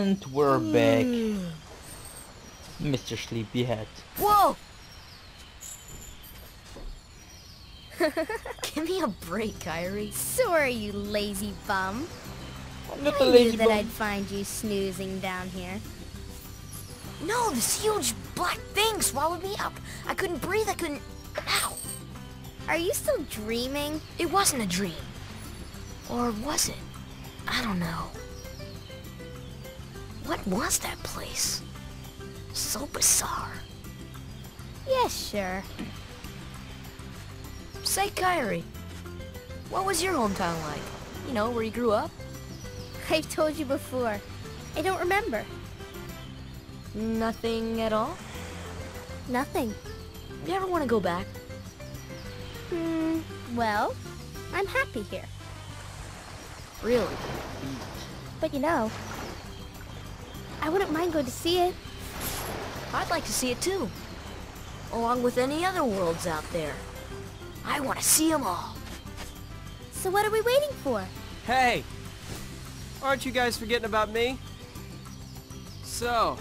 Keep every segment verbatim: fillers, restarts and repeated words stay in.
And we're back, Mister Sleepyhead. Whoa! Give me a break, Kairi. Sorry, you lazy bum. I'm not I a lazy knew that bum. I'd find you snoozing down here. No, this huge black thing swallowed me up. I couldn't breathe. I couldn't. Ow! Are you still dreaming? It wasn't a dream. Or was it? I don't know. What was that place? So bizarre. Yeah, sure. Say, Kairi, what was your hometown like? You know, where you grew up? I've told you before. I don't remember. Nothing at all? Nothing. You ever want to go back? Hmm, well, I'm happy here. Really? But you know, I wouldn't mind going to see it. I'd like to see it too. Along with any other worlds out there. I want to see them all. So what are we waiting for? Hey! Aren't you guys forgetting about me? So,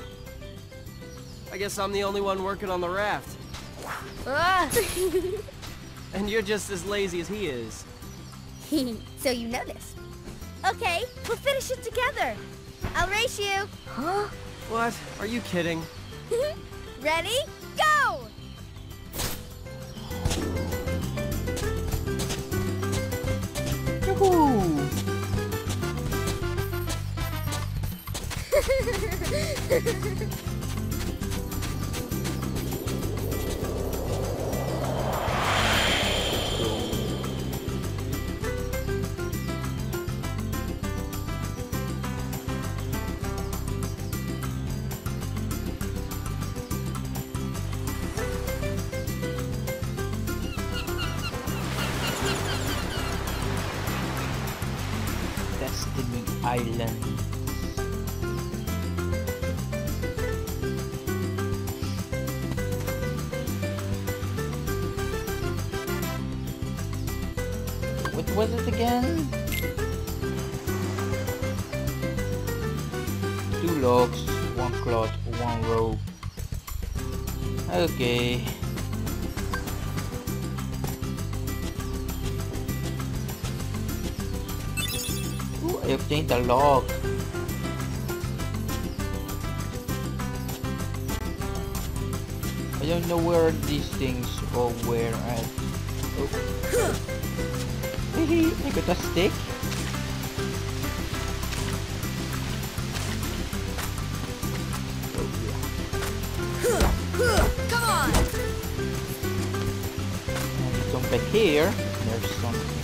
I guess I'm the only one working on the raft. Ah. And you're just as lazy as he is. So you noticed. Okay, we'll finish it together. I'll race you. Huh? What? Are you kidding? Ready? Go! Yahoo! Island. What was it again? Two logs, one cloth, one rope. Okay. I obtained a log. I don't know where these things or where at. Oh. I got a stick. Come on. And come back here. There's something.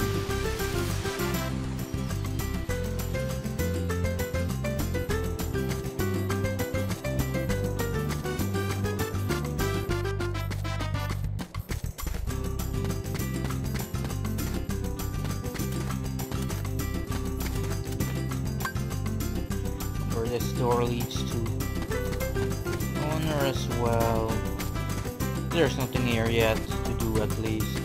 This door leads to owner as well. There's nothing here yet to do, at least.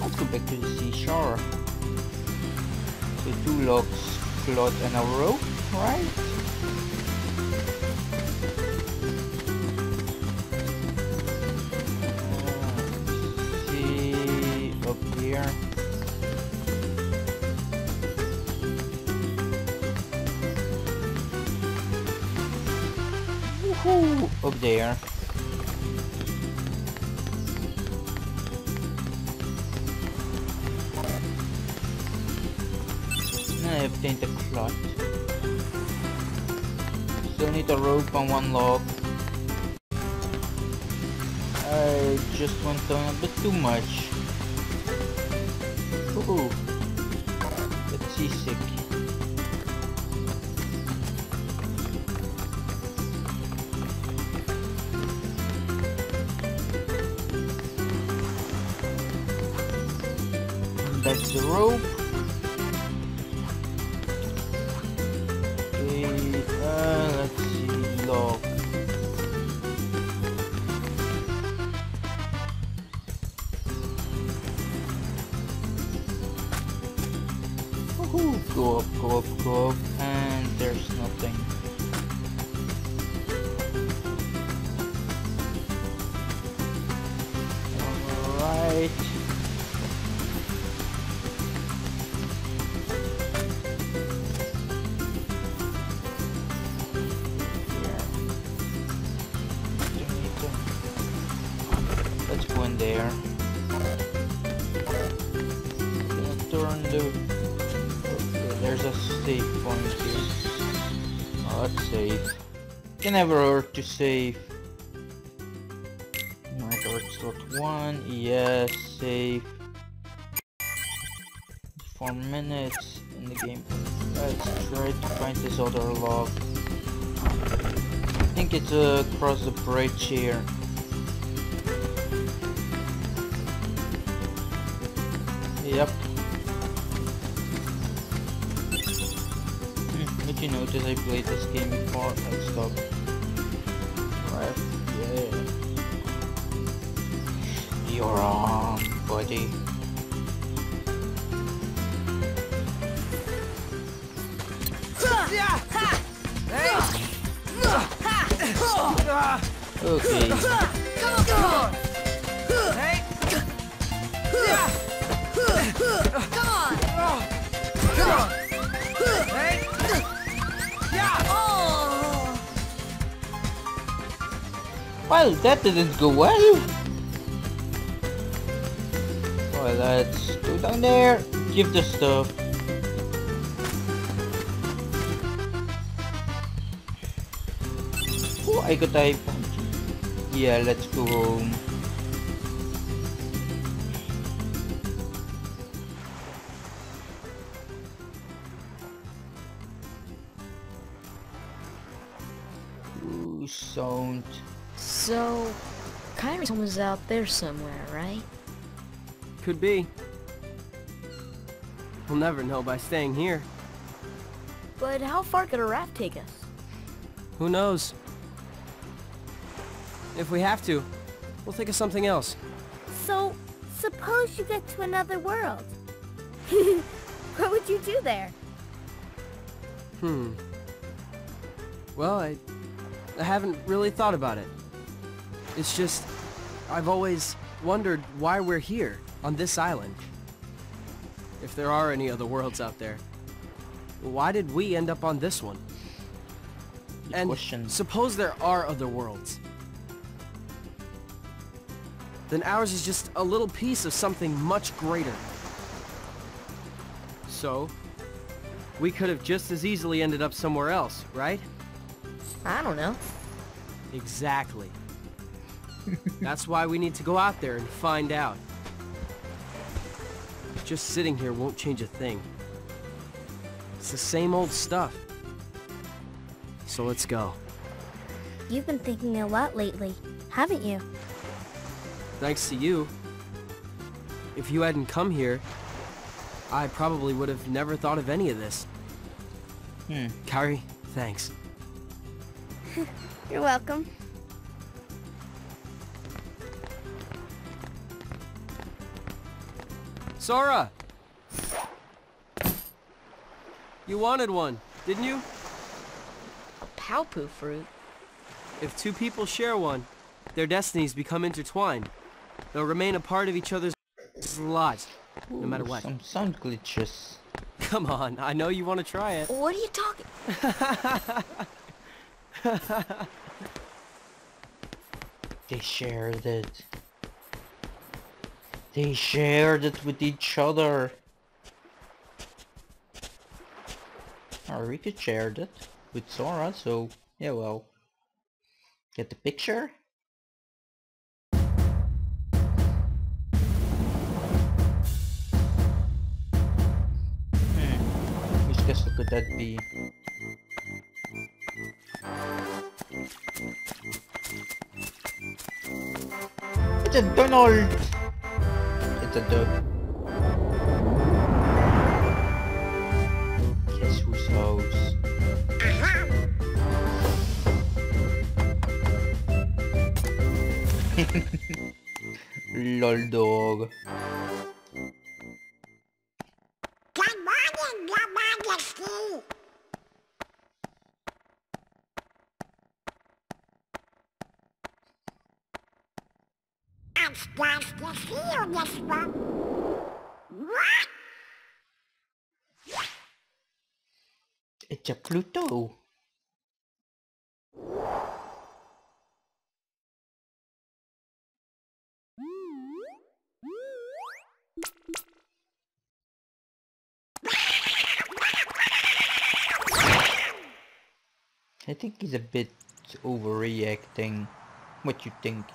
Let's go back to the seashore. So two logs, cloth and a rope, right? Woohoo! Up there. I obtained a cloth. Still need a rope on one log. I just went on a bit too much. Ooh, that's seasick. That's the rope. Okay, uh, let's see, log. Go up, go up, go up, and there's nothing. Alright. Yeah. Let's go in there. I'm gonna turn the... There's a save point here. Oh, let's save. It can never hurt to save. Record slot one. Yes, save. Four minutes in the game. Let's try to find this other log. I think it's uh, across the bridge here. Yep. You notice I played this game before and stop. Right, yeah. You're on, buddy. Okay. Come on. Come on. Well, that didn't go well. Well, let's go down there, give the stuff. Oh, I got a punch. Yeah, let's go home. Ooh, sound. So, Kairi's home is out there somewhere, right? Could be. We'll never know by staying here. But how far could a raft take us? Who knows? If we have to, we'll think of something else. So, suppose you get to another world. What would you do there? Hmm. Well, I, I haven't really thought about it. It's just, I've always wondered why we're here, on this island. If there are any other worlds out there, why did we end up on this one? Good and question. Suppose there are other worlds. Then ours is just a little piece of something much greater. So, we could have just as easily ended up somewhere else, right? I don't know. Exactly. That's why we need to go out there and find out. Just sitting here won't change a thing. It's the same old stuff. So let's go. You've been thinking a lot lately, haven't you? Thanks to you. If you hadn't come here, I probably would have never thought of any of this. Hmm. Kairi, thanks. You're welcome. Sora! You wanted one, didn't you? Paopu fruit. If two people share one, their destinies become intertwined. They'll remain a part of each other's lives, no matter what. Some sound glitches. Come on, I know you want to try it. What are you talking? They shared it. They shared it with each other. Or we could share it with Sora, so yeah, well. Get the picture? Hmm. Which castle could that be? It's a Donald! The dog. Guess who's house? Uh-huh. Lol dog. Good morning, good morning. much guys to see you this one. What? It's a Pluto. I think he's a bit overreacting. What you think?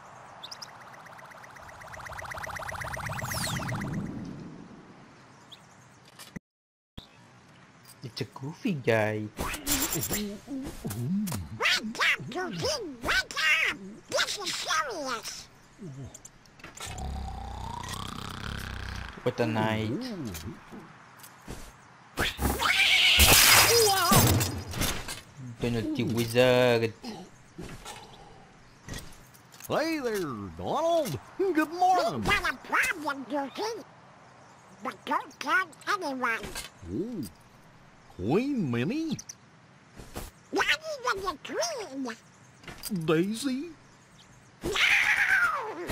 It's a Goofy guy. Wake up, Goofy! Wake up! This is serious! What a night. Donald the Wizard. Hey there, Donald. Good morning. We got a problem, Goofy. But don't tell anyone. Ooh. Queen Minnie? Not even the Queen. Daisy? No!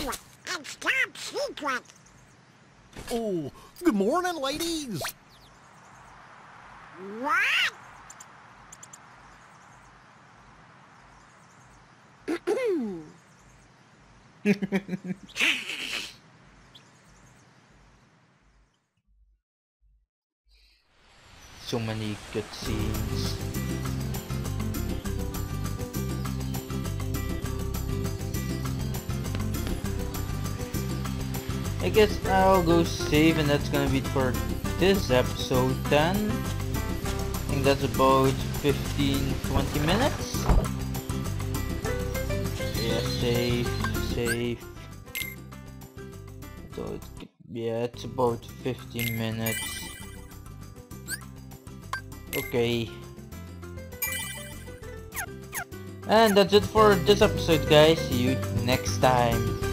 It's top secret. Oh, good morning, ladies. What? So many good scenes. I guess I'll go save, and that's gonna be it for this episode then. I think that's about fifteen to twenty minutes. Yeah, save. Save. So it, yeah, it's about fifteen minutes. Okay. And that's it for this episode, guys. See you next time.